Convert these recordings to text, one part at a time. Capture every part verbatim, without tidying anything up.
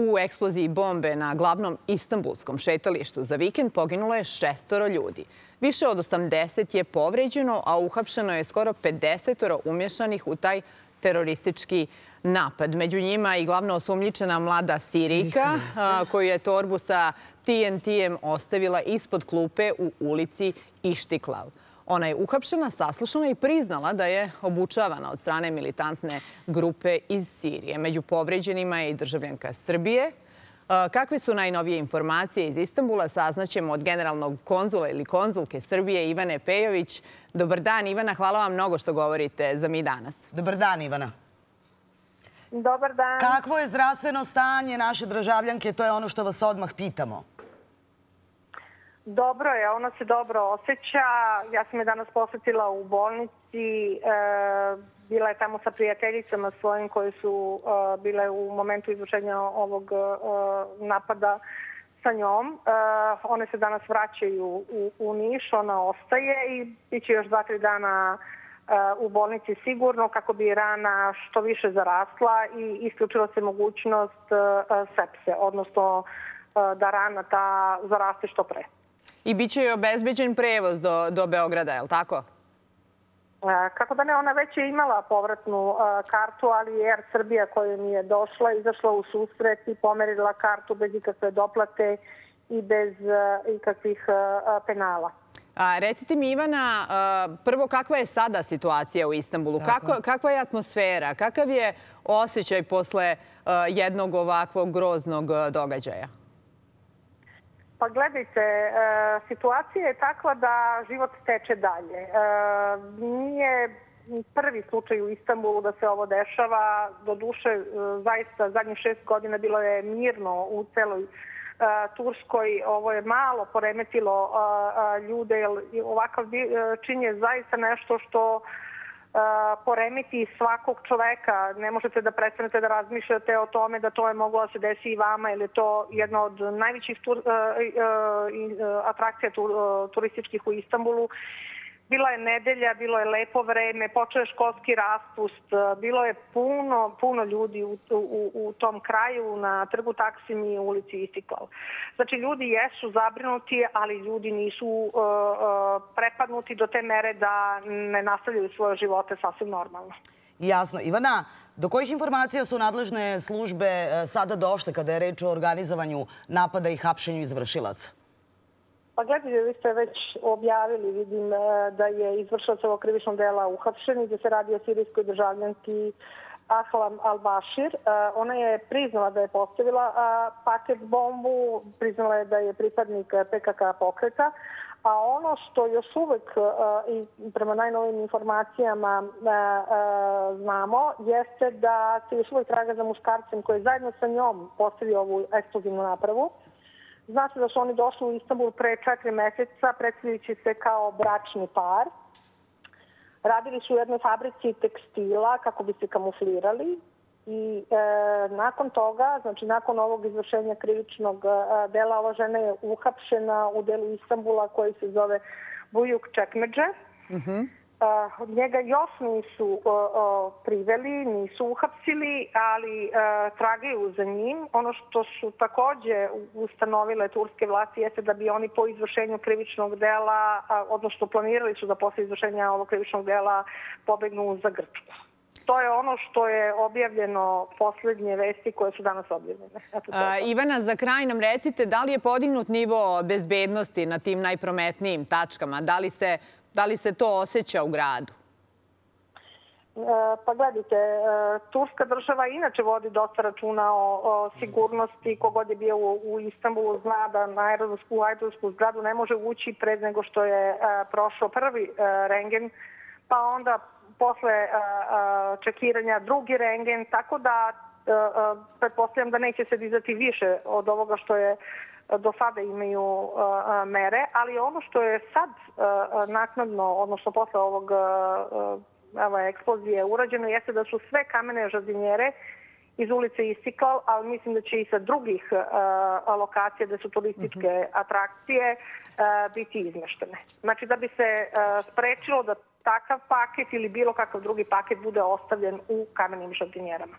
U eksploziji bombe na glavnom istanbulskom šetalištu za vikend poginulo je šestoro ljudi. Više od osamdeset je povređeno, a uhapšeno je skoro pedesetoro umješanih u taj teroristički napad. Među njima i glavno osumnjičena mlada Sirijka, koju je torbu sa T N T-em ostavila ispod klupe u ulici Ištiklal. Ona je uhapšena, saslušana i priznala da je obučavana od strane militantne grupe iz Sirije. Među povređenima je i državljanka Srbije. Kakve su najnovije informacije iz Istanbula saznaćemo od generalnog konzula ili konzulke Srbije Ivane Pejović. Dobar dan, Ivana. Hvala vam mnogo što govorite za Mi danas. Dobar dan, Ivana. Dobar dan. Kakvo je zdravstveno stanje naše državljanke? To je ono što vas odmah pitamo. Dobro je, ona se dobro osjeća. Ja sam je danas posetila u bolnici. Bila je tamo sa prijateljicama svojim koje su bile u momentu izvršenja ovog napada sa njom. One se danas vraćaju u Niš, ona ostaje i biće još dva, tri dana u bolnici sigurno kako bi rana što više zarasla i isključila se mogućnost sepse, odnosno da rana ta zaraste što pre. I bit će joj obezbeđen prevoz do Beograda, je li tako? Kako da ne, ona već je imala povratnu kartu, ali Er Srbija koja mi je došla, izašla u susret i pomerila kartu bez ikakve doplate i bez ikakvih penala. Recite mi, Ivana, prvo kakva je sada situacija u Istanbulu? Kakva je atmosfera? Kakav je osjećaj posle jednog ovakvog groznog događaja? Pa gledajte, situacija je takva da život teče dalje. Nije prvi slučaj u Istanbulu da se ovo dešava. Doduše, zaista, zadnjih šest godina bilo je mirno u celoj Turskoj. Ovo je malo poremetilo ljude, jer ovakav čin je zaista nešto što poremeti svakog čoveka. Ne možete da prestanete da razmišljate o tome da to je moglo da se desi i vama, ili je to jedna od najvećih atrakcija turističkih u Istanbulu. Bila je nedelja, bilo je lepo vreme, počeo je školski raspust, bilo je puno, puno ljudi u, u, u tom kraju, na trgu Taksim i ulici Istiklal. Znači, ljudi jesu zabrinuti, ali ljudi nisu uh, uh, prepadnuti do te mere da ne nastavljaju svoje živote sasvim normalno. Jasno. Ivana, do kojih informacija su nadležne službe sada došle kada je reč o organizovanju napada i hapšenju izvršilaca? Pa gledajte, vi ste već objavili, vidim da je izvršilac ovog krivičnog dela uhapšen i da se radi o sirijskoj državljanki Ahlam al-Bashir. Ona je priznala da je postavila paket bombu, priznala je da je pripadnik P K K pokreta, a ono što još uvek i prema najnovim informacijama znamo jeste da se još uvek traga za muškarcem koji je zajedno sa njom postavio ovu eksplozivnu napravu. Zna se da su oni došli u Istanbul pre četiri meseca, predstavljajući se kao bračni par. Radili su u jednoj fabrici tekstila kako bi se kamuflirali. I nakon toga, znači nakon ovog izvršenja krivičnog dela, ova žena je uhapšena u delu Istanbula koji se zove Bujuk Čekmedže. Njega još nisu priveli, nisu uhapsili, ali tragaju za njim. Ono što su također ustanovile turske vlasti jeste da bi oni po izvršenju krivičnog dela, odnosno planirali su da posle izvršenja ovog krivičnog dela pobegnu za Grčku. To je ono što je objavljeno, posljednje vesti koje su danas objavljene. Ivana, za kraj nam recite, da li je podignut nivo bezbednosti na tim najprometnijim tačkama? Da li se Da li se to osjeća u gradu? Pa gledajte, Turska država inače vodi dosta računa o sigurnosti. Kogod je bio u Istanbulu zna da na aerodromsku zgradu ne može ući pred nego što je prošao prvi rengen, pa onda posle čekiranja drugi rengen, tako da pretpostavljam da neće se dizati više od ovoga što je do sada imaju mere, ali ono što je sad naknadno, odnosno posle ovog eksplozije urađeno, jeste da su sve kamene žardinjere iz ulice Istiklal, ali mislim da će i sa drugih lokacija da su turističke atrakcije biti izmeštene. Znači da bi se sprečilo da takav paket ili bilo kakav drugi paket bude ostavljen u kamenim žardinjerama.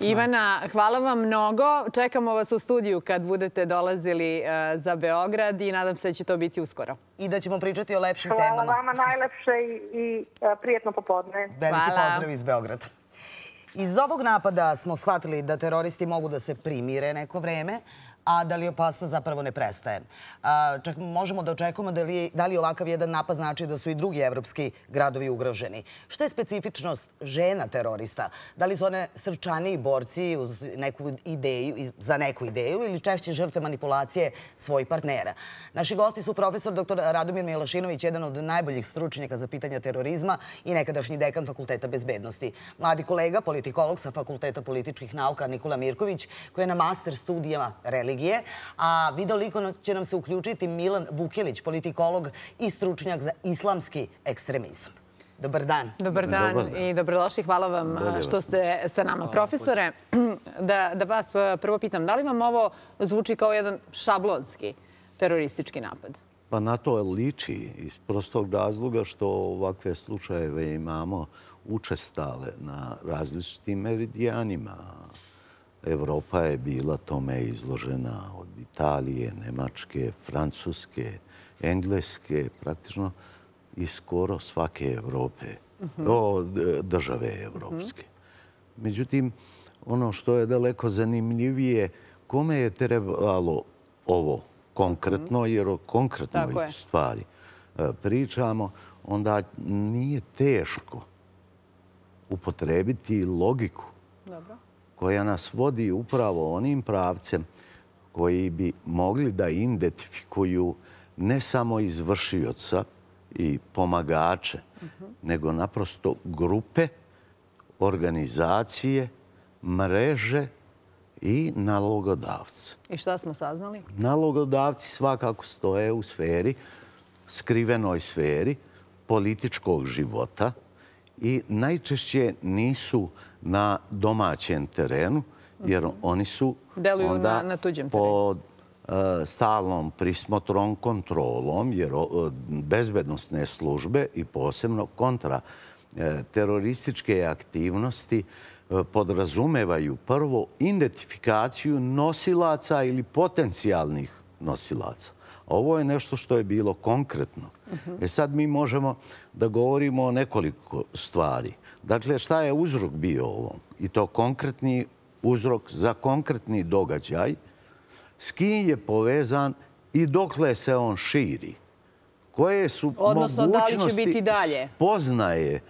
Ivana, hvala vam mnogo. Čekamo vas u studiju kad budete dolazili za Beograd i nadam se da će to biti uskoro. I da ćemo pričati o lepšim temama. Hvala vama najlepše i prijetno popodne. Veliki pozdrav iz Beograda. Iz ovog napada smo shvatili da teroristi mogu da se primire neko vreme, a da li opasnost zapravo ne prestaje. Čak možemo da očekujemo da li ovakav jedan napad znači da su i drugi evropski gradovi ugroženi. Šta je specifičnost žena terorista? Da li su one srčaniji borci za neku ideju ili češće žrtve manipulacije svojih partnera? Naši gosti su profesor doktor Radomir Milašinović, jedan od najboljih stručnjaka za pitanja terorizma i nekadašnji dekan Fakulteta bezbednosti. Mladi kolega, politikolog sa Fakulteta političkih nauka Nikola Mirković, koji je na master studijama religije. A videolikovno će nam se uključiti Milan Vukelić, politikolog i stručnjak za islamski ekstremizam. Dobar dan. Dobar dan i dobrodošli. Hvala vam što ste sa nama. Profesore, da vas prvo pitam, da li vam ovo zvuči kao jedan šablonski teroristički napad? Pa na to liči iz prostog razloga što ovakve slučajeve imamo učestale na različitim meridijanima. Evropa je bila tome izložena od Italije, Nemačke, Francuske, Engleske, praktično i skoro svake Evrope, države evropske. Međutim, ono što je daleko zanimljivije, kome je trebalo ovo konkretno, jer o konkretnoj stvari pričamo, onda nije teško upotrebiti logiku koja nas vodi upravo onim pravcem koji bi mogli da identifikuju ne samo izvršioca i pomagače, nego naprosto grupe, organizacije, mreže i nalogodavce. I šta smo saznali? Nalogodavci svakako stoje u sferi, skrivenoj sferi političkog života, i najčešće nisu na domaćem terenu, jer oni su onda pod stalnom prismotrom, kontrolom, jer bezbednosne službe i posebno kontraterorističke aktivnosti podrazumevaju prvo identifikaciju nosilaca ili potencijalnih nosilaca. Ovo je nešto što je bilo konkretno. E sad mi možemo da govorimo o nekoliko stvari. Dakle, šta je uzrok bio ovom? I to konkretni uzrok za konkretni događaj. S kim je povezan i dokle se on širi? Koje su mogućnosti spoznaje?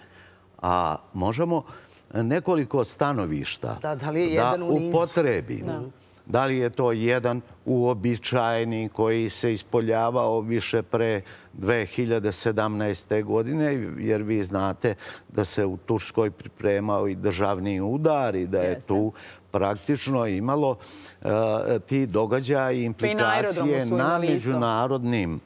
A možemo nekoliko stanovišta da upotrebimo. Da li je to jedan uobičajeni koji se ispoljavao više pre dve hiljade sedamnaeste. godine, jer vi znate da se u Turskoj pripremao i državni udar i da je tu praktično imalo ti događaje i implikacije na međunarodnim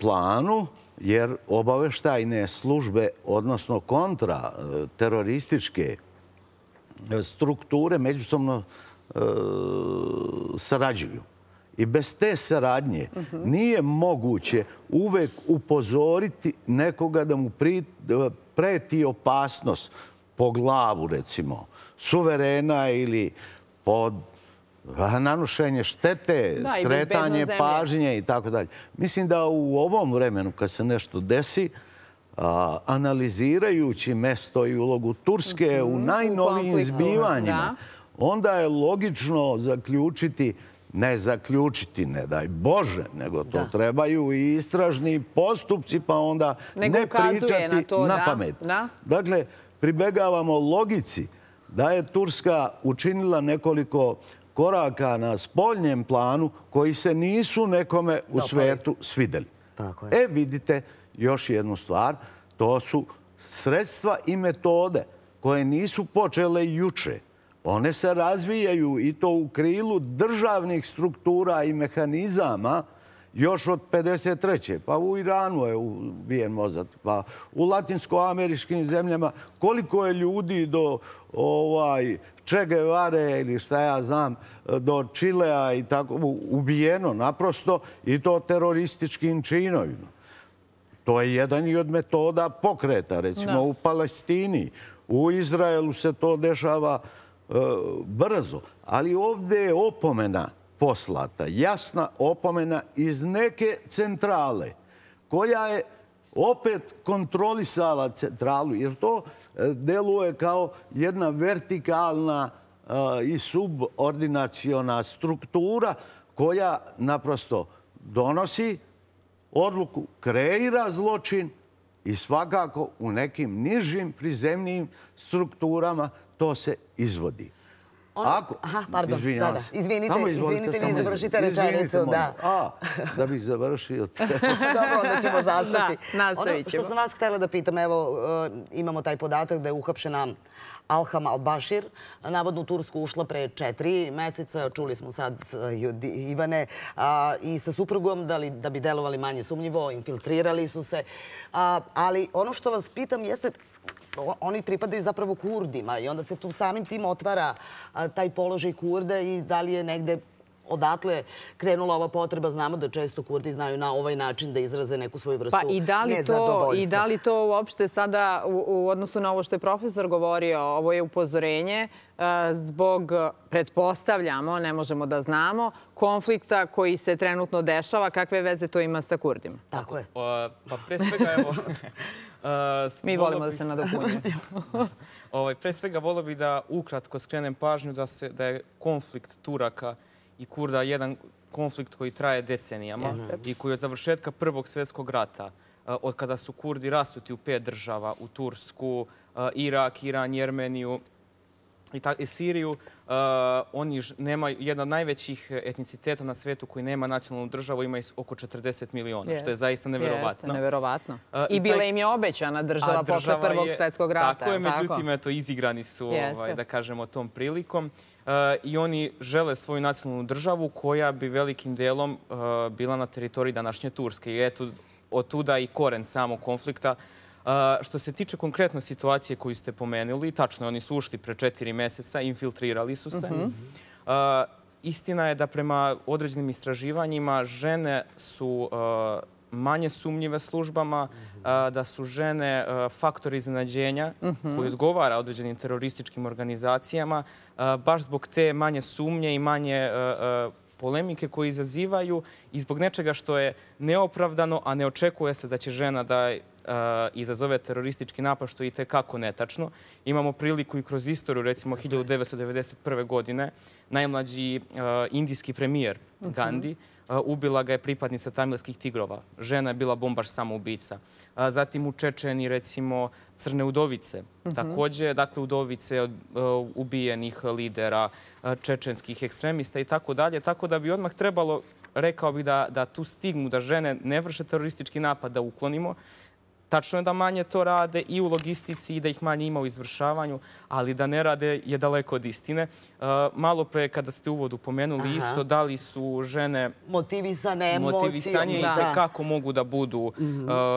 planu, jer obaveštajne službe, odnosno kontraterorističke strukture, međusobno sarađuju. I bez te saradnje nije moguće uvek upozoriti nekoga da mu preti opasnost po glavu, recimo, suverena ili pod nanošenje štete, skretanje pažnje i tako dalje. Mislim da u ovom vremenu kad se nešto desi, analizirajući mesto i ulogu Turske u najnovijim zbivanjima, onda je logično zaključiti, ne zaključiti, ne daj Bože, nego to trebaju i istražni postupci, pa onda ne pričati na pamet. Dakle, pribegavamo logici da je Turska učinila nekoliko koraka na spoljnjem planu koji se nisu nekome u svetu svideli. E, vidite još jednu stvar, to su sredstva i metode koje nisu počele juče. One se razvijaju i to u krilu državnih struktura i mehanizama još od pedeset treće Pa u Iranu je ubijen Mozad, pa u latinsko-američkim zemljama koliko je ljudi do Che Guevare ili šta ja znam, do Čilea i tako ubijeno naprosto i to terorističkim činovima. To je jedan i od metoda pokreta, recimo u Palestini, U Izraelu se to dešava brzo. Ali ovdje je opomena poslata, jasna opomena iz neke centrale koja je opet kontrolisala centralu, jer to deluje kao jedna vertikalna i subordinaciona struktura koja naprosto donosi odluku, kreira zločin i svakako u nekim nižim, prizemnijim strukturama to se izvodi. Ako, izvinjam se. Izvinite, izvinite mi, završite rečenicu. A, da bih završio. Dobro, onda ćemo zastati. Nastavit ćemo. Što sam vas htjela da pitam, evo, imamo taj podatak da je uhapšena Ahlam al-Bashir, navodno u Tursku ušla pre četiri meseca, čuli smo sad Ivane, i sa suprugom da bi delovali manje sumnjivo, infiltrirali su se. Ali ono što vas pitam jeste, oni pripadaju zapravo Kurdima i onda se tu samim tim otvara taj položaj Kurda i da li je negde odatle krenula ova potreba. Znamo da često Kurdi znaju na ovaj način da izraze neku svoju vrstu nezadovoljstva. I da li to uopšte sada u odnosu na ovo što je profesor govorio, ovo je upozorenje zbog, pretpostavljamo, ne možemo da znamo, konflikta koji se trenutno dešava, kakve veze to ima sa Kurdima? Tako je. Pa pre svega, evo... Mi volimo da se nadopunjamo. Pre svega, volio bih da ukratko skrenem pažnju da je konflikt Turaka i Kurda jedan konflikt koji traje decenijama i koji je od završetka Prvog svjetskog rata, od kada su Kurdi rasuti u pet država, u Tursku, Irak, Iran, Jermeniju i Siriju, oni nemaju, jedan od najvećih etniciteta na svijetu koji nema nacionalnu državu, ima oko četrdeset miliona, što je zaista nevjerovatno. I bila im je obećana država posle Prvog svjetskog rata. Tako je, međutim, eto, izigrani su, da kažemo, tom prilikom. I oni žele svoju nacionalnu državu koja bi velikim delom bila na teritoriji današnje Turske. I eto, od tuda i koren samog konflikta. Što se tiče konkretno situacije koju ste pomenuli, tačno, oni su ušli pre četiri meseca, infiltrirali su se. Istina je da prema određenim istraživanjima žene su manje sumnjive službama, da su žene faktor iznenađenja koji odgovara određenim terorističkim organizacijama, baš zbog te manje sumnje i manje polemike koje izazivaju i zbog nečega što je neopravdano, a ne očekuje se da će žena da izazove teroristički napad, što je i tekako netačno. Imamo priliku i kroz istoriju, recimo hiljadu devetsto devedeset prve. godine, najmlađi indijski premijer Gandhi, ubila ga je pripadnica tamilskih tigrova. Žena je bila bombaš samoubica. Zatim u Čečeni, recimo, crne udovice. Također, dakle, udovice ubijenih lidera čečenskih ekstremista i tako dalje. Tako da bi odmah trebalo, rekao bih, da tu stigmu da žene ne vrše teroristički napad, da uklonimo. Tačno je da manje to rade i u logistici i da ih manje ima u izvršavanju, ali da ne rade je daleko od istine. Malo pre kada ste u uvodu pomenuli isto, da li su žene motivisane emocijom i tekako mogu da budu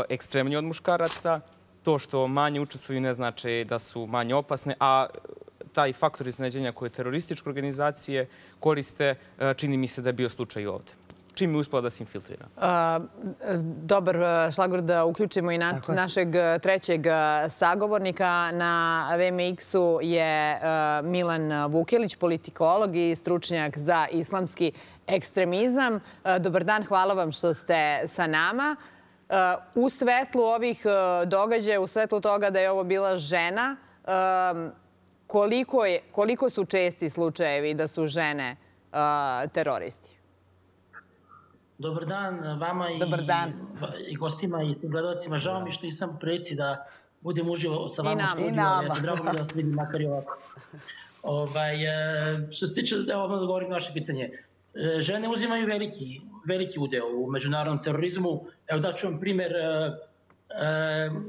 ekstremni od muškaraca. To što manje učestvuju ne znači da su manje opasne, a taj faktor iznenađenja koje terorističke organizacije koriste čini mi se da je bio slučaj ovdje. Čim je uspela da se infiltrira? Dobar šlagvort da uključimo i našeg trećeg sagovornika. Na V M X-u je Milan Vukelić, politikolog i stručnjak za islamski ekstremizam. Dobar dan, hvala vam što ste sa nama. U svetlu ovih događaja, u svetlu toga da je ovo bila žena, koliko su česti slučajevi da su žene teroristi? Dobar dan vama i gostima i gledalcima. Žao mi što nisam preci da budem uživo sa vama u studiju. Drago mi da vas vidim makar i ovako. Što se tiče, evo da govorim na vaše pitanje. Žene uzimaju veliki udeo u međunarodnom terorizmu. Evo daću vam primjer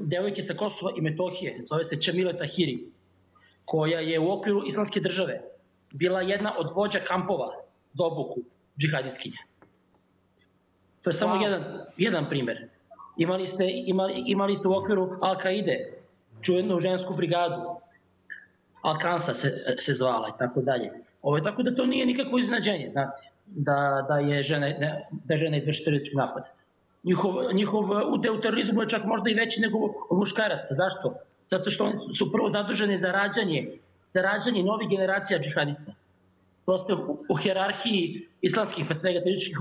devojke sa Kosova i Metohije, zove se Čemile Tahiri, koja je u okviru Islamske države bila jedna od vođa kampova za obuku džihadistkinja. To je samo jedan primjer. Imali ste u okviru Al-Kaide, čuvenu žensku brigadu, Al-Kansa se zvala i tako dalje. Tako da to nije nikakvo iznenađenje da je žena izvrši teroristički napad. Njihov udeo u terorizmu je čak možda i veći nego od muškaraca. Zašto? zato što su prvo nadržene za rađanje, za rađanje novih generacija džihadista. To se u hjerarhiji islamskih, pa svega terorističkih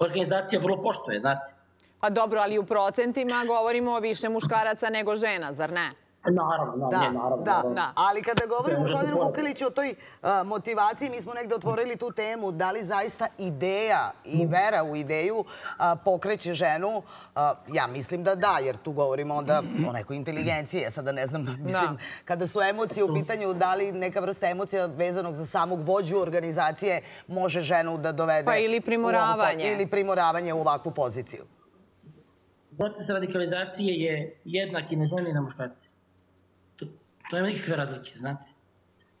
organizacija vrlo poštuje, znate. Pa dobro, ali u procentima govorimo o više muškaraca nego žena, zar ne? Naravno, naravno. Ali kada govorimo o Ivani Vukeliću o toj motivaciji, mi smo negde otvorili tu temu, da li zaista ideja i vera u ideju pokreće ženu? Ja mislim da da, jer tu govorimo onda o nekoj inteligenciji. Ja sada ne znam, mislim, kada su emocije u pitanju, da li neka vrsta emocija vezanog za samog vođu organizacije može ženu da dovede... Pa ili primoravanje. Ili primoravanje u ovakvu poziciju. Proces radikalizacije je jednak i na ženi i na muškarci. To nema nikakve razlike, znate.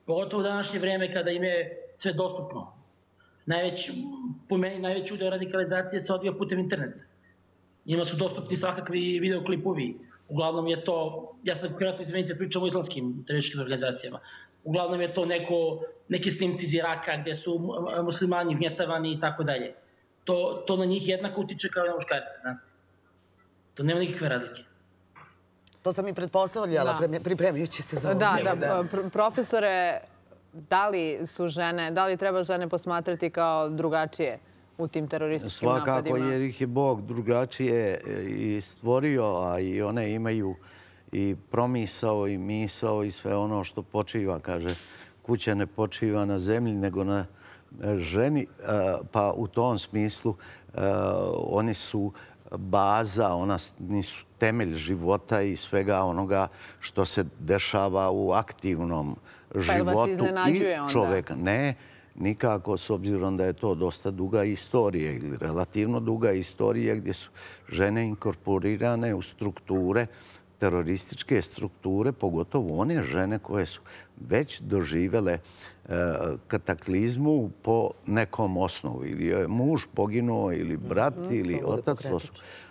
Pogotovo u današnje vreme kada im je sve dostupno. Po meni najveći udeo radikalizacije se odvija putem interneta. Njima su dostupni svakakvi videoklipovi. Uglavnom je to, ja sam kratko izmenite pričam o islamskim terorističkim organizacijama. Uglavnom je to neki snimci iz Iraka gde su muslimani ugnjetavani i tako dalje. To na njih jednako utiče kao i na muškarce, znate. To nema nikakve razlike. To sam i pretpostavljala, pripremajući se za ovo. Da, da. Profesore, da li su žene, da li treba žene posmatrati kao drugačije u tim terorističkim napadima? Svakako, jer ih je Bog drugačije i stvorio, a i one imaju i promisao i misao i sve ono što počiva, kaže. Kuća ne počiva na zemlji, nego na ženi. Pa u tom smislu oni su baza, ona nisu temelj života i svega onoga što se dešava u aktivnom životu i čoveka. Ne, nikako, s obzirom da je to dosta duga istorija ili relativno duga istorija gdje su žene inkorporirane u strukture, terorističke strukture, pogotovo one žene koje su već doživele kataklizmu po nekom osnovu. Ili je muž poginuo, ili brat, ili otac.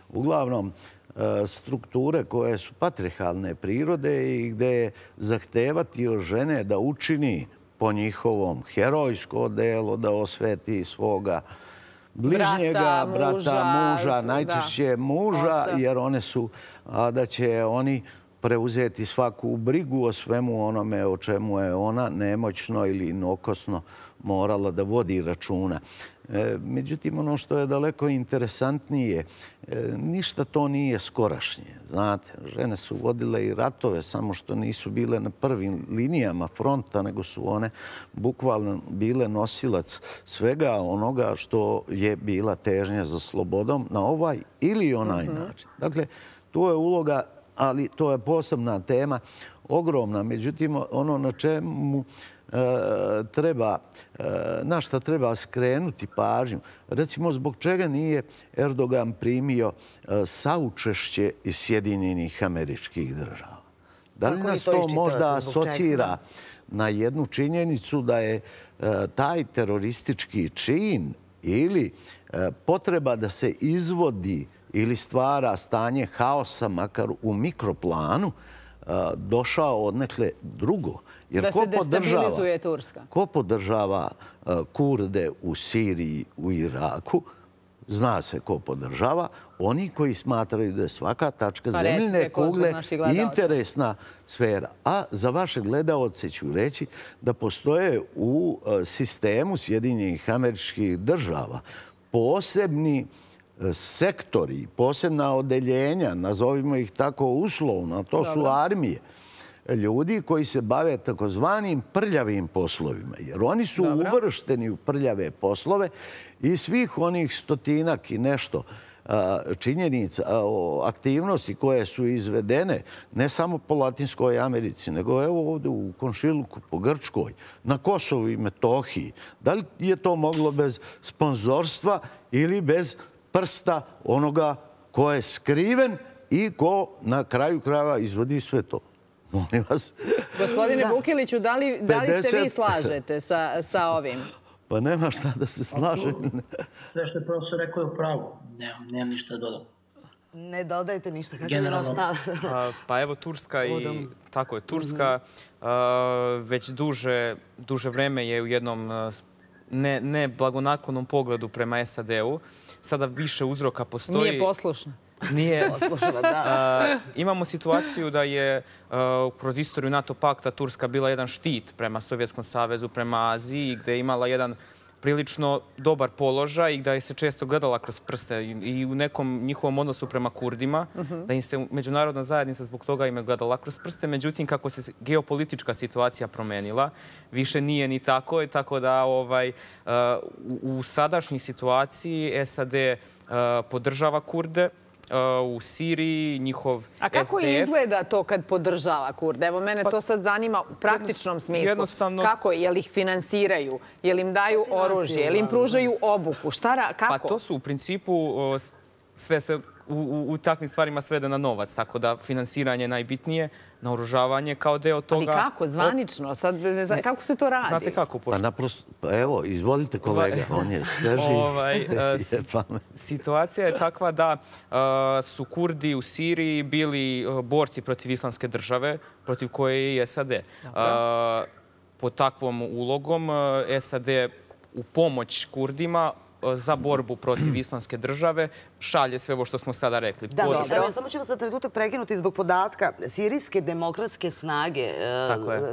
Uglavnom, strukture koje su patrijarhalne prirode i gde je zahtevati od žene da učini po njihovom herojsko delo, da osveti svoga bližnjega, brata, muža, najčešće muža, jer one su, a da će oni preuzeti svaku brigu o svemu onome o čemu je ona nemoćno ili inokosno morala da vodi računa. Međutim, ono što je daleko interesantnije, ništa to nije skorašnje. Znate, žene su vodile i ratove, samo što nisu bile na prvim linijama fronta, nego su one bukvalno bile nosilac svega onoga što je bila težnja za slobodom na ovaj ili onaj način. Dakle, to je uloga, ali to je posebna tema, ogromna. Međutim, ono na čemu treba, na šta treba skrenuti pažnju. Recimo, zbog čega nije Erdogan primio saučešće iz Sjedinjenih Američkih Država? Da li nas to možda asocira na jednu činjenicu da je taj teroristički čin ili potreba da se izvodi ili stvara stanje haosa, makar u mikroplanu, došao od nekle drugo? Da se destabilizuje Turska. Ko podržava Kurde u Siriji, u Iraku, zna se ko podržava. Oni koji smatraju da je svaka tačka zemljine kugle interesna sfera. A za vaše gledaoce ću reći da postoje u sistemu Sjedinjenih Američkih Država posebni sektori, posebna odeljenja, nazovimo ih tako uslovno, to su armije, ljudi koji se bave takozvanim prljavim poslovima, jer oni su uvršteni u prljave poslove i svih onih stotinak i nešto činjenica, aktivnosti koje su izvedene ne samo po Latinskoj Americi, nego evo ovdje u komšiluku, po Grčkoj, na Kosovu i Metohiji. Da li je to moglo bez sponzorstva ili bez prsta onoga ko je skriven i ko na kraju krajeva izvodi sve to? Molim vas. Gospodine Vukeliću, da li se vi slažete sa ovim? Pa nema šta da se slaže. Sve što je profesor rekao je upravo. Nemam ništa da dodam. Ne dodajte ništa. Generalno. Pa evo, Turska i... Tako je, Turska već duže vreme je u jednom neblagonaklonom pogledu prema S A D-u. Sada više uzroka postoji... Nije poslušna. Nije oslušala, da. Imamo situaciju da je kroz istoriju NATO pakta Turska bila jedan štit prema Sovjetskom savezu, prema Aziji, gdje je imala jedan prilično dobar položaj i da je se često gledala kroz prste i u nekom njihovom odnosu prema Kurdima, da im se međunarodna zajednica zbog toga im je gledala kroz prste. Međutim, kako se geopolitička situacija promenila, više nije ni tako. Tako da u sadašnjoj situaciji S A D podržava Kurde, u Siriji, njihov S T F. A kako izgleda to kad podržava Kurde? Evo, mene to sad zanima u praktičnom smislu. Kako? Jel ih finansiraju? Jel im daju oružje? Jel im pružaju obuku? Šta? Kako? Pa to su u principu sve se... u takvim stvarima svede na novac, tako da finansiranje je najbitnije, naoružavanje kao deo toga... Ali kako, zvanično? Kako se to radi? Znate kako, pošto... Pa naprosto, evo, izvolite kolega, on je sveži. Situacija je takva da su Kurdi u Siriji bili borci protiv Islamske države, protiv koje je i S A D. Pod takvom ulogom S A D u pomoć Kurdima za borbu protiv Islamske države šalje sve ovo što smo sada rekli. Da, dobro. Samo ćemo sad trenutak prekinuti zbog podatka. Sirijske demokratske snage,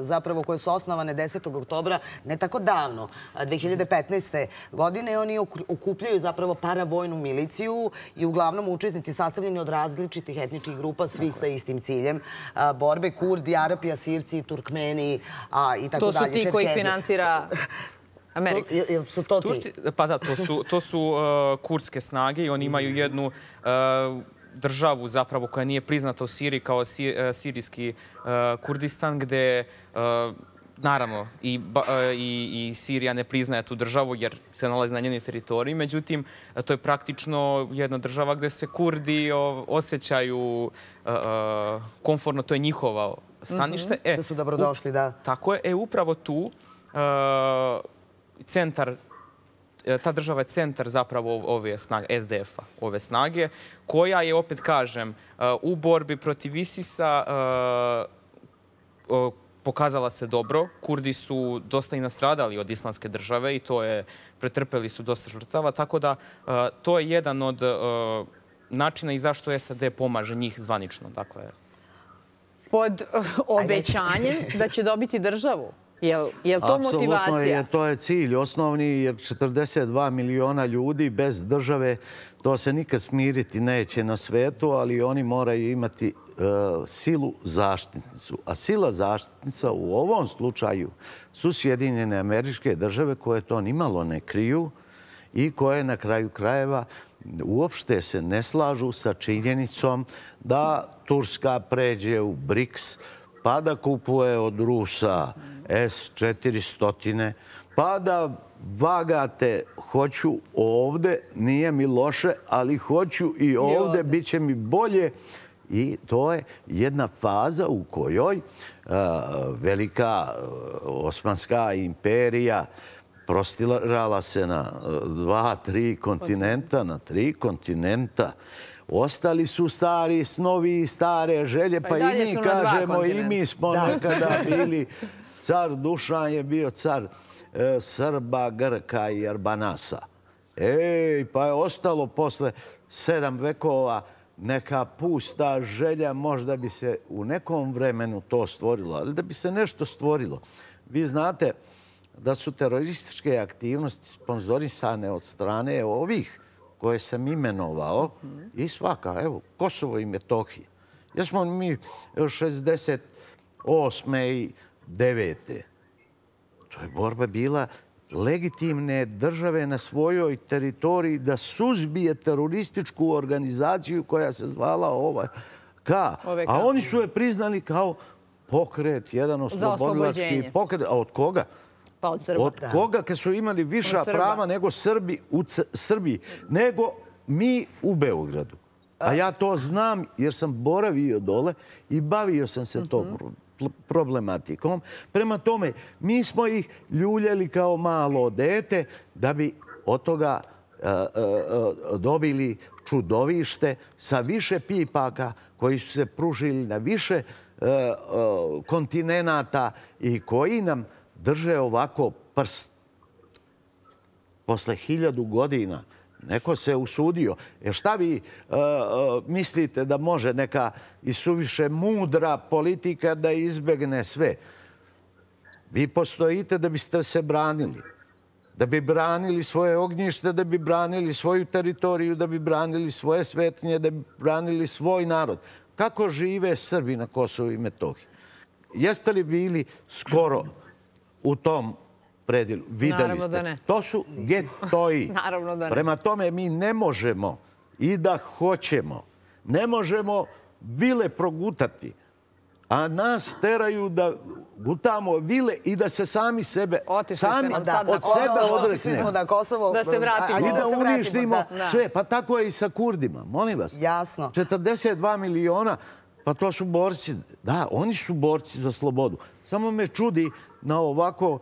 zapravo koje su osnovane desetog oktobra, ne tako davno, dve hiljade petnaeste. godine, oni okupljaju zapravo paravojnu miliciju i uglavnom učesnici sastavljeni od različitih etničkih grupa, svi sa istim ciljem borbe: Kurdi, Arapi, Asirci, Turkmeni i tako dalje. To su ti koji finansira... Pa da, to su kurdske snage i oni imaju jednu državu zapravo koja nije priznata u Siriji kao sirijski Kurdistan, gde naravno i Sirija ne priznaje tu državu jer se nalazi na njenoj teritoriji. Međutim, to je praktično jedna država gde se Kurdi osjećaju komfortno, to je njihova stanište. Da su dobrodošli, da. Tako je, e upravo tu centar, ta država je centar zapravo ove snage, S D F-a, ove snage, koja je, opet kažem, u borbi protiv ISIS-a pokazala se dobro. Kurdi su dosta i nastradali od Islamske države i to je, pretrpeli su dosta žrtava, tako da to je jedan od načina i zašto S A D pomaže njih zvanično. Dakle, pod obećanjem da će dobiti državu. Je li to motivacija? Apsolutno, to je cilj osnovni, jer četrdeset dva miliona ljudi bez države, to se nikad smiriti neće na svetu, ali oni moraju imati silu zaštitnicu. A sila zaštitnica u ovom slučaju su Sjedinjene Američke Države, koje to nimalo ne kriju i koje na kraju krajeva uopšte se ne slažu sa činjenicom da Turska pređe u BRICS, pa da kupuje od Rusa S četiri stotine, pa da vagate, hoću ovde, nije mi loše, ali hoću i ovde, bit će mi bolje. I to je jedna faza u kojoj velika Osmanska imperija prostirala se na dva, tri kontinenta, na tri kontinenta. Ostali su stari snovi i stare želje, pa i mi kažemo, i mi smo nekada bili. Car Dušan je bio car Srba, Grka i Arbanasa. Ej, pa je ostalo posle sedam vekova neka pusta želja, možda bi se u nekom vremenu to stvorilo, ali da bi se nešto stvorilo. Vi znate da su terorističke aktivnosti sponzorisane od strane ovih koje sam imenovao i svaka, evo, Kosovo i Metohije. Jesmo mi šezdeset osme i devete To je borba bila legitimne države na svojoj teritoriji da suzbije terorističku organizaciju koja se zvala O V K. A oni su je priznali kao pokret, jedan oslobodilački pokret. A od koga? Pa od Srba. Od koga, kad su imali viša prava nego Srbi u Srbiji, nego mi u Beogradu. A ja to znam jer sam boravio dole i bavio sam se tom problematikom. Prema tome, mi smo ih ljuljeli kao malo dete da bi od toga dobili čudovište sa više pipaka koji su se pružili na više kontinenata i koji nam drže ovako prst. Posle hiljadu godina Neko se usudio. Jer šta vi mislite da može neka isuviše mudra politika da izbegne sve? Vi postojite da biste se branili. Da bi branili svoje ognjište, da bi branili svoju teritoriju, da bi branili svoje svetinje, da bi branili svoj narod. Kako žive Srbi na Kosovu i Metohiji? Jeste li bili skoro u tom predjelu? Videli ste. To su getoji. Prema tome mi ne možemo i da hoćemo. Ne možemo vile progutati. A nas teraju da gutamo vile i da se sami sebe odreknemo. Da se vratimo. I da uništimo sve. Pa tako je i sa Kurdima. Molim vas. Jasno. četrdeset dva miliona, pa to su borci. Da, oni su borci za slobodu. Samo me čudi na ovako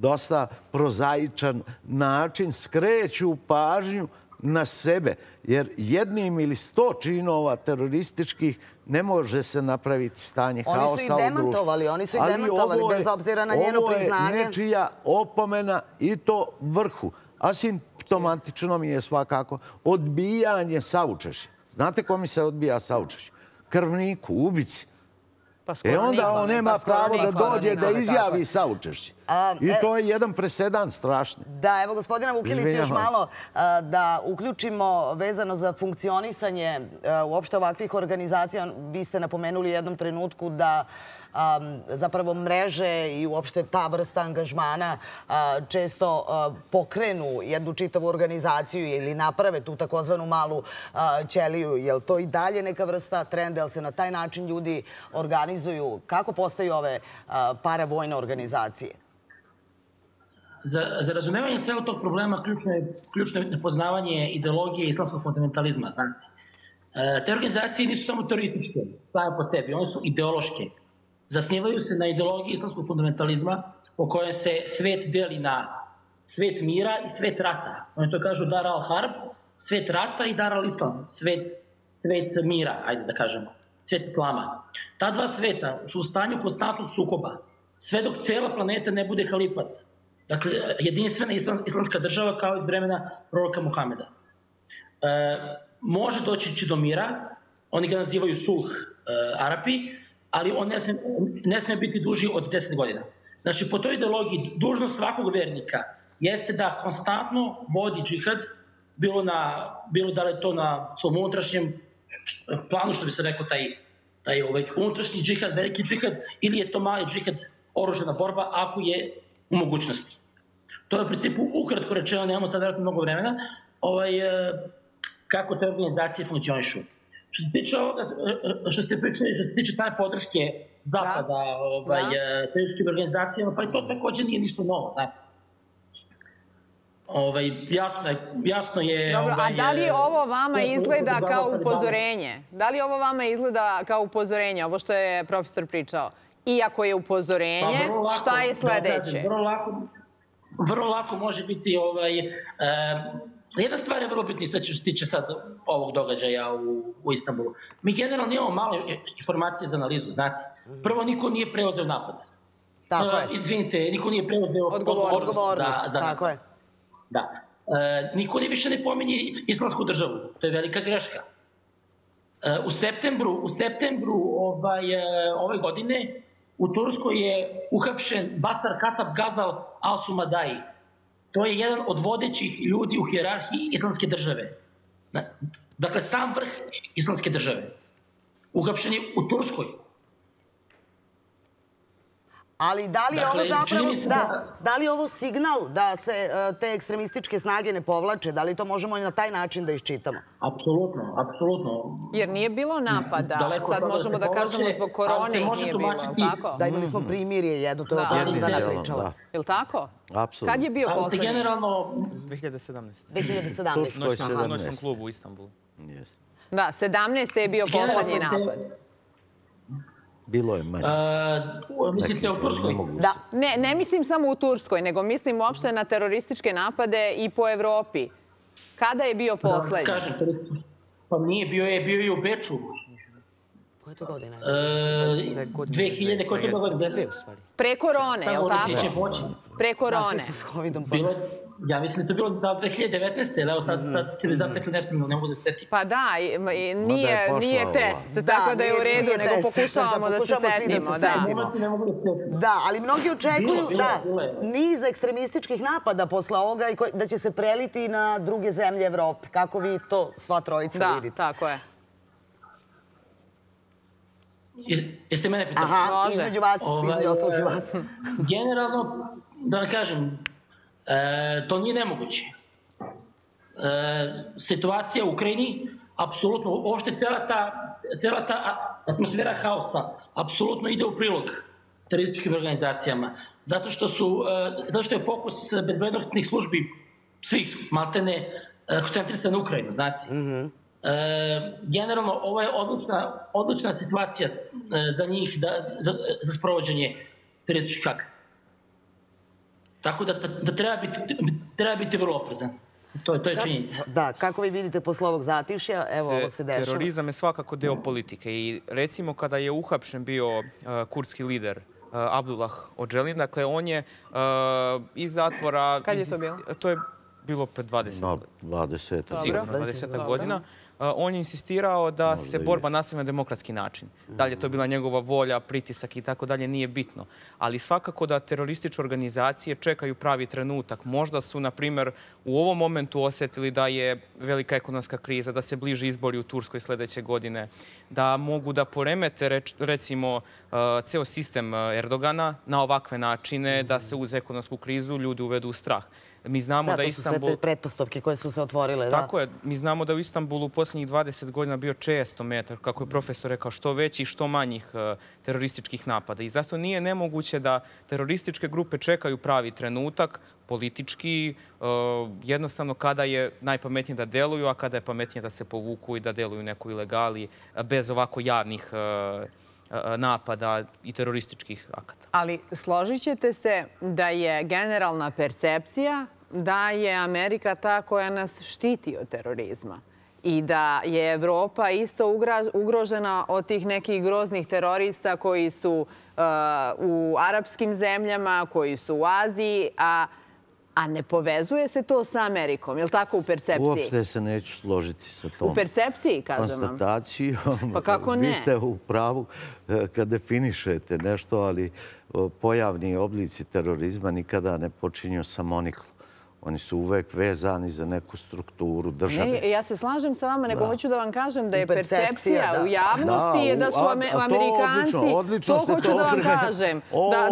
dosta prozaičan način skreću pažnju na sebe. Jer jednim ili sto činova terorističkih ne može se napraviti stanje haosa u društvu. Oni su i demantovali, oni su i demantovali, bez obzira na njeno priznanje. Ovo je nečija opomena i to vrhu. A simptomatično mi je svakako odbijanje saučešća. Znate ko mi se odbija saučešća? Krvniku, ubici. E onda on nema pravo da dođe da izjavi saučešće. I to je jedan presedan strašni. Da, evo gospodina Vukelića još malo da uključimo vezano za funkcionisanje uopšte ovakvih organizacija. Vi ste napomenuli jednom trenutku da zapravo mreže i uopšte ta vrsta angažmana često pokrenu jednu čitavu organizaciju ili naprave tu takozvanu malu ćeliju. Je li to i dalje neka vrsta trenda? Je li se na taj način ljudi organizuju? Kako postaju ove paravojne organizacije? Za razumevanje celog tog problema ključno je poznavanje ideologije islamskog fundamentalizma. Te organizacije nisu samo terorističke, same po sebi, one su ideološke. Zasnivaju se na ideologiji islamskog fundamentalizma po kojem se svet deli na svet mira i svet rata. Oni to kažu Dar al-Harb, svet rata i Dar al-Islam, svet mira, ajde da kažemo, svet islama. Ta dva sveta su u stanju konstantnog sukoba, sve dok cela planeta ne bude halifat. Dakle, jedinstvena islamska država kao iz vremena proroka Muhameda. Može doći do mira, oni ga nazivaju sulh Arapi, ali on ne smije biti duži od deset godina. Znači, po toj ideologiji, dužnost svakog vernika jeste da konstantno vodi džihad, bilo da li je to na svom unutrašnjem planu, što bi se rekao, taj unutrašnji džihad, veliki džihad, ili je to mali džihad, oružana borba, ako je u mogućnosti. To je u principu ukratko rečeno, nemamo sad vjerojatno mnogo vremena, kako te organizacije funkcionišu. Što se tiče ovoga, što se tiče taj podrške zapada, terorističkim organizacijama, pa i to također nije ništa novo. Jasno je... Dobro, a da li ovo vama izgleda kao upozorenje? Da li ovo vama izgleda kao upozorenje, ovo što je profesor pričao? Iako je upozorenje, šta je sljedeće? Vrlo lako može biti... Jedna stvar je vrlo bitna što se tiče sad ovog događaja u Istanbulu. Mi generalno imamo malo informacije za analizu, znate. Prvo, niko nije preuzeo napad. Tako je. Izvinite, niko nije preuzeo odgovornost. Tako je. Da. Niko više ne pominje islamsku državu. To je velika greška. U septembru ove godine u Turskoj je uhapšen Bašar Katab Gazal al-Šumari. To je jedan od vodećih ljudi u hijerarhiji islamske države. Dakle, sam vrh islamske države. Uhapšen je u Turskoj. Ali da li je ovo zapravo, da li je ovo signal da se te ekstremističke snage ne povlače? Da li to možemo i na taj način da iščitamo? Apsolutno, apsolutno. Jer nije bilo napada, sad možemo da kažemo zbog korone nije bilo, je li tako? Da, imali smo primirje jedno, to je od Ivana pričala. Je li tako? Apsolutno. Kad je bio poslednji? Generalno... dve hiljade sedamnaeste. dve hiljade sedamnaeste. U noćnom klubu u Istanbulu. Da, sedamnaeste je bio poslednji napad. Bilo je manje. Mislite u Turskoj? Ne, ne mislim samo u Turskoj, nego mislim uopšte na terorističke napade i po Evropi. Kada je bio poslednji? Kažem, pa nije bio, je bio i u Beču. Koje to godine? dve hiljade, koje to godine? Pre korone, je li tako? Pre korone. Ja mislim da je to bilo dve hiljade devetnaeste. Evo sad ste mi zatekli nespremno, ne mogu da se setimo. Pa da, nije test, tako da je u redu, nego pokušavamo da se setimo. Da, ali mnogi očekuju niz ekstremističkih napada posle ovoga i da će se preliti na druge zemlje Evrope. Kako vi to sva trojica vidite? Da, tako je. Jeste mene pitali? Aha, između vas, između ostalih vas. Generalno, da vam kažem, to nije nemoguće. Situacija u Ukrajini, apsolutno, uopšte cela ta atmosfera haosa, apsolutno ide u prilog terorističkim organizacijama. Zato što je fokus bezbednosnih službi svih maltene koncentrisan na Ukrajinu, znate. Generalno, ovo je odlična situacija za njih, za sprovođenje terorističkih akata. Tako da treba biti vrlo oprezan. To je činjenica. Da, kako vi vidite posle ovog zatišja, evo ovo se dešava. Terorizam je svakako deo politike i recimo kada je uhapšen bio kurdski lider Abdullah Öcalan, dakle on je iz zatvora... Kad je to bilo? To je bilo pred dvadeset godina. On je insistirao da se borba nastavi na demokratski način. Da li je to bila njegova volja, pritisak i tako dalje, nije bitno. Ali svakako da terorističke organizacije čekaju pravi trenutak. Možda su, na primjer, u ovom momentu osjetili da je velika ekonomska kriza, da se bliže izbori u Turskoj sljedeće godine, da mogu da poremete, recimo, ceo sistem Erdogana na ovakve načine, da se uz ekonomsku krizu ljudi uvedu u strah. Mi znamo da Istanbul... Da, to su sve te pretpostavke koje su se otvorile. Tako je. Mi znamo da u Istanbulu u posljednjih dvadeset godina bio često metar, kako je profesor rekao, što veći i što manjih terorističkih napada. I zato nije nemoguće da terorističke grupe čekaju pravi trenutak, politički, jednostavno kada je najpametnije da deluju, a kada je pametnije da se povuku i da deluju neko ilegali, bez ovako javnih napada i terorističkih akata. Ali složit ćete se da je generalna percepcija da je Amerika ta koja nas štiti od terorizma i da je Evropa isto ugrožena od tih nekih groznih terorista koji su u arapskim zemljama, koji su u Aziji, a ne povezuje se to sa Amerikom, je li tako u percepciji? Uopšte se neću složiti sa tom. U percepciji, kažem vam. Konstatacijom. Pa kako ne? Vi ste u pravu kad definišete nešto, ali pojavni oblici terorizma nikada ne počinju samoniklo. Oni su uvek vezani za neku strukturu države. Ja se slažem sa vama, nego hoću da vam kažem da je percepcija u javnosti da su Amerikanci... To hoću da vam kažem,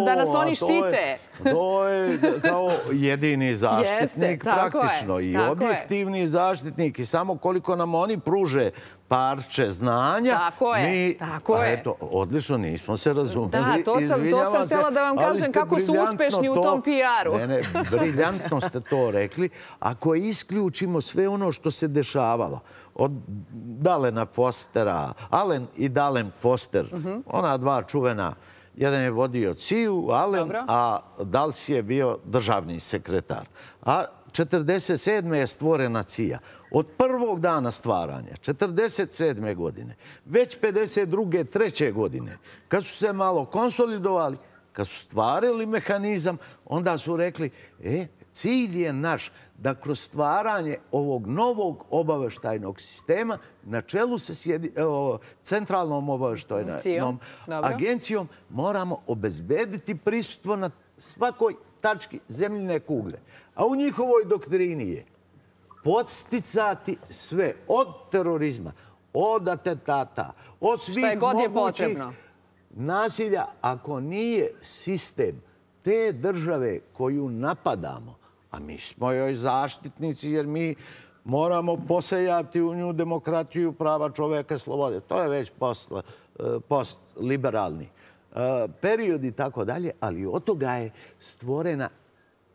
da nas oni štite. To je kao jedini zaštitnik praktično i objektivni zaštitnik i samo koliko nam oni pruže parče znanja. Tako je, tako je. Eto, odlično, nismo se razumeli. Da, to sam htjela da vam kažem kako su uspešni u tom pi aru. Ne, ne, briljantno ste to rekli. Ako isključimo sve ono što se dešavalo, od Dalena Fostera, Allen i Dalen Foster, ona dva čuvena, jedan je vodio C I U, Allen, a Dals je bio državni sekretar. A četrdeset sedme je stvorena C I A. Od prvog dana stvaranja, četrdeset sedme godine, već pedeset druge treće godine, kad su se malo konsolidovali, kad su stvarili mehanizam, onda su rekli, e, cilj je naš da kroz stvaranje ovog novog obaveštajnog sistema na čelu sa centralnom obaveštajnom agencijom moramo obezbediti prisustvo na svakoj tački zemljine kugle. A u njihovoj doktrini je podsticati sve od terorizma, od atentata, od svih mogućih nasilja. Ako nije sistem te države koju napadamo, a mi smo joj zaštitnici jer mi moramo posejati u nju demokratiju, prava čoveka, slobode. To je već postliberalni period i tako dalje, ali od toga je stvorena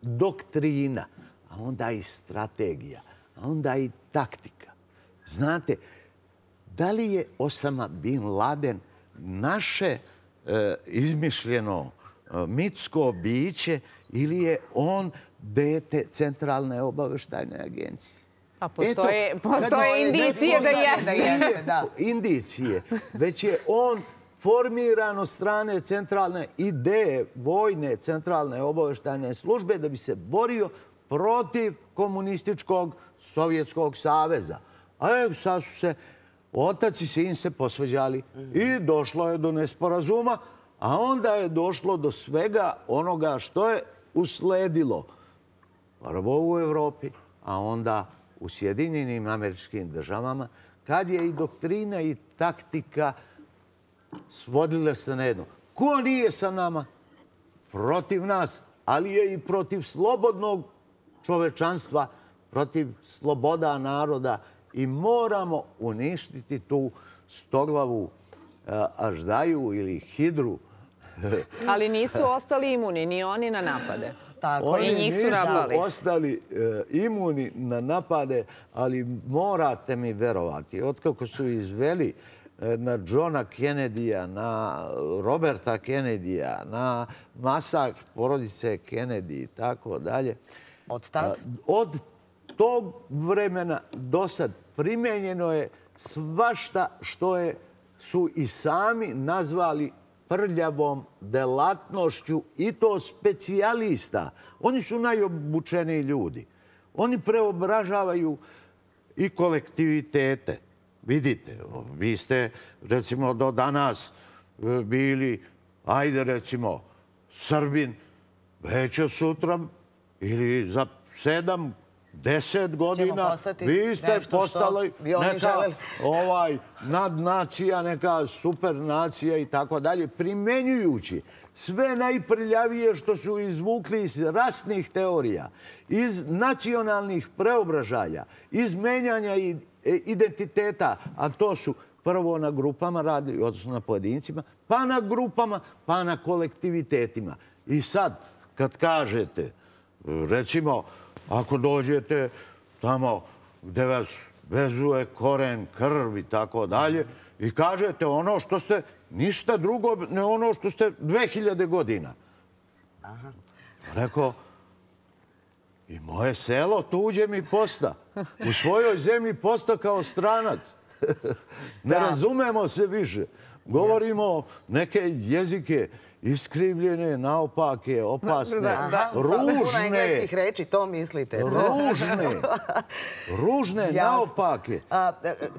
doktrina, a onda i strategija, a onda i taktika. Znate, da li je Osama bin Laden naše izmišljeno mitsko biće ili je on dete Centralne obaveštajne agencije? A postoje indicije da jeste. Indicije. Već je on formiran od strane centralne ideje, vojne centralne obavještajne službe da bi se borio protiv komunističkog Sovjetskog saveza. A sad su se otac i sin se posvađali i došlo je do nesporazuma, a onda je došlo do svega onoga što je usledilo. Prvo u Evropi, a onda u Sjedinjenim Američkim Državama, kad je i doktrina i taktika svodile se na jedno. Ko nije sa nama? Protiv nas, ali je i protiv slobodnog čovečanstva, protiv sloboda naroda, i moramo uništiti tu stoglavu aždaju ili hidru. Ali nisu ostali imuni, ni oni na napade. Oni nisu ostali imuni na napade, ali morate mi verovati. Otkako su izveli na Džona Kenedija, na Roberta Kenedija, na masak porodice Kenedi i tako dalje. Od tad? Od tog vremena do sad primenjeno je svašta što su i sami nazvali prljavom delatnošću, i to specijalista. Oni su najobučeniji ljudi. Oni preobražavaju i kolektivitete. Vidite, vi ste, recimo, do danas bili, ajde recimo, Srbin, već sutra ili za sedam, deset godina vi ste postali neka nadnacija, neka supernacija i tako dalje, primenjujući sve najprljavije što su izvukli iz rasnih teorija, iz nacionalnih preobražaja, iz menjanja identiteta, a to su prvo na grupama radili, odnosno na pojedincima, pa na grupama, pa na kolektivitetima. I sad, kad kažete, recimo, ako dođete tamo gde vas vezuje koren, krv i tako dalje, i kažete ono što ste, ništa drugo, ne ono što ste dve hiljade godina. Rekao, i moje selo tuđe mi posta. U svojoj zemlji posta kao stranac. Ne razumemo se više. Govorimo neke jezike iskrivljene, naopake, opasne, ružne. Puno engleskih reči, to mislite. Ružne, ružne, naopake.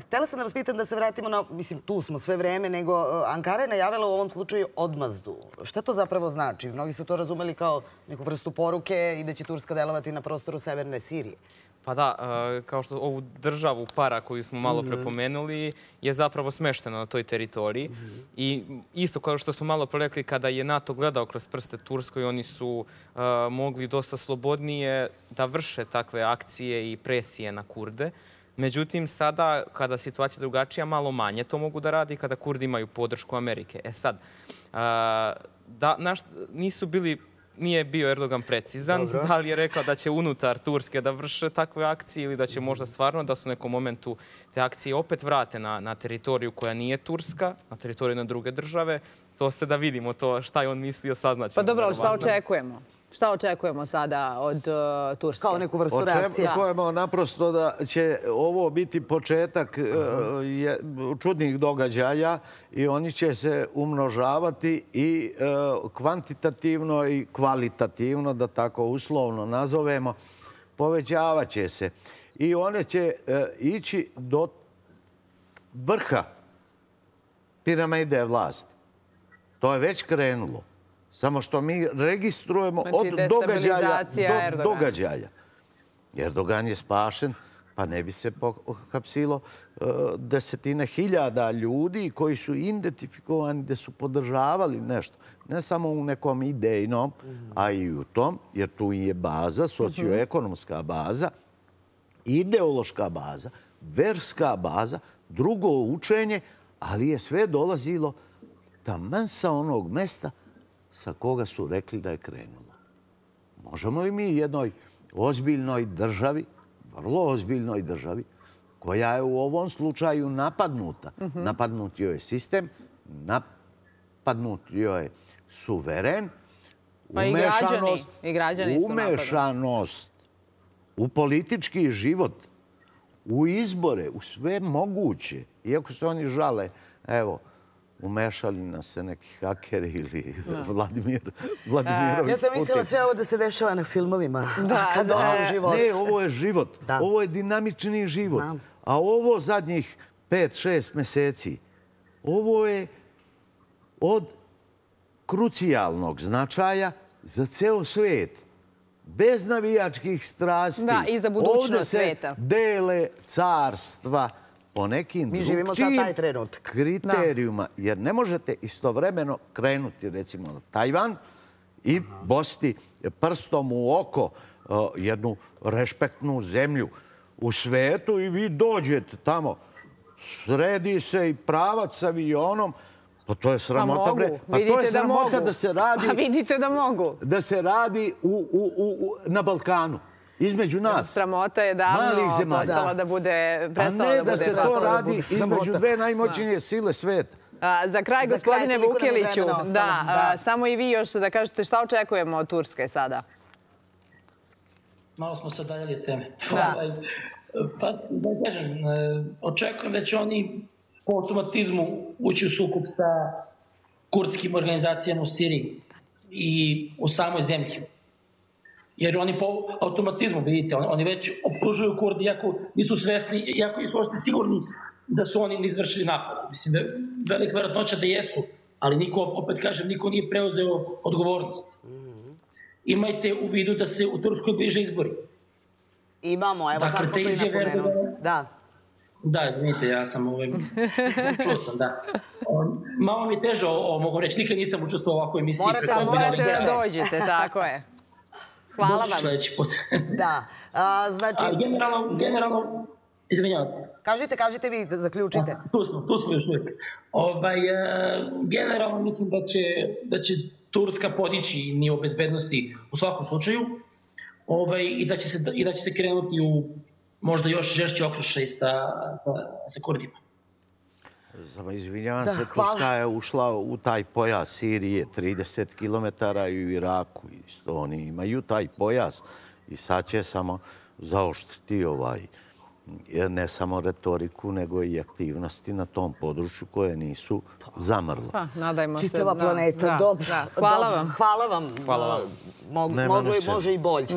Htela sam da vas pitam da se vratimo na, mislim, tu smo sve vreme, nego Ankara je najavila u ovom slučaju odmazdu. Šta to zapravo znači? Mnogi su to razumeli kao neku vrstu poruke i da će Turska delovati na prostoru severne Sirije. Pa da, kao što ovu državu para koju smo malo prepomenuli je zapravo smeštena na toj teritoriji. I isto kao što smo malo prerekli, kada je NATO gledao kroz prste Turskoj, oni su mogli dosta slobodnije da vrše takve akcije i presije na Kurde. Međutim, sada, kada je situacija drugačija, malo manje to mogu da radi kada Kurdi imaju podršku Amerike. E sad, nisu bili... Nije bio Erdogan precizan, da li je rekao da će unutar Turske da vrše takve akcije ili da će možda stvarno da su u nekom momentu te akcije opet vrate na teritoriju koja nije Turska, na teritoriju jedne druge države. To ste da vidimo to šta je on mislio, saznaćemo. Pa dobro, ali šta očekujemo? Šta očekujemo sada od Turske? Kao neku vrstu reakcije. Očekujemo naprosto da će ovo biti početak čudnih događaja i oni će se umnožavati i kvantitativno i kvalitativno, da tako uslovno nazovemo, povećavat će se. I one će ići do vrha piramide vlasti. To je već krenulo. Samo što mi registrujemo od događaja do događaja. Erdogan je spašen, pa ne bi se pohapsilo desetine hiljada ljudi koji su identifikovani da su podržavali nešto. Ne samo u nekom idejnom, a i u tom, jer tu je baza, socioekonomska baza, ideološka baza, verska baza, drugo učenje, ali je sve dolazilo taman sa onog mesta sa koga su rekli da je krenulo. Možemo li mi jednoj ozbiljnoj državi, vrlo ozbiljnoj državi, koja je u ovom slučaju napadnuta, napadnut joj je sistem, napadnut joj je suveren, umešanost u politički život u izbore, u sve moguće. Iako se oni žale, evo, umešali nas se neki hakeri ili Vladimir Vladimirović. Ja sam mislila sve ovo da se dešava na filmovima. Ne, ovo je život. Ovo je dinamični život. A ovo zadnjih pet šest meseci, ovo je od krucijalnog značaja za ceo svet. Bez navijačkih strasti. Da, i za budućnost sveta. Ovdje se dele carstva po nekim drugčijim kriterijuma. Jer ne možete istovremeno krenuti, recimo, na Tajvan i bosti prstom u oko jednu respektnu zemlju u svetu i vi dođete tamo. Sredi se i pravac sa avionom. Pa to je sramota, bre. Pa to je sramota da se radi... Pa vidite da mogu. Da se radi na Balkanu. Između nas. Sramota je davno prestala da bude... A ne da se to radi između dve najmoćnije sile sveta. Za kraj, gospodine Vukeliću, samo i vi još da kažete šta očekujemo od Turske sada. Malo smo se daljeli teme. Pa, da kažem, očekujem da će oni... po automatizmu ući u sukup sa kurdskim organizacijama u Siriji i u samoj zemlji. Jer oni po automatizmu, vidite, oni već optužuju Kurdi, iako nisu svesni, iako nisu sigurni da su oni izvršili napad. Mislim, da je velika verovatnoća da jesu, ali niko, opet kažem, niko nije preuzeo odgovornost. Imajte u vidu da se u Turskoj bliže izbori. Imamo, evo sad smo to i napomenuli. Da. Da, znate, ja sam ovaj... Čuo sam, da. Malo mi je teže, mogu reći, nikad nisam učestvovao u ovakvoj emisiji. Morate, morate da dođete, tako je. Hvala vam. Dođu sledeći put. Da, znači... Generalno, generalno... Izvinjavam se. Kažite, kažite vi, zaključite. Tu smo, tu smo još uvijek. Generalno mislim da će Turska podići nivo bezbednosti u svakom slučaju i da će se krenuti u možda još žešći okrušaj sa Kurdima. Izvinjavam se, Turska je ušla u taj pojas Sirije, trideset kilometara i u Iraku, isto oni imaju taj pojas. I sad će samo zaoštriti ovaj, ne samo retoriku, nego i aktivnosti na tom području koje nisu zamrle. Čitava planeta, dobro. Hvala vam. Hvala vam. Može i bolje.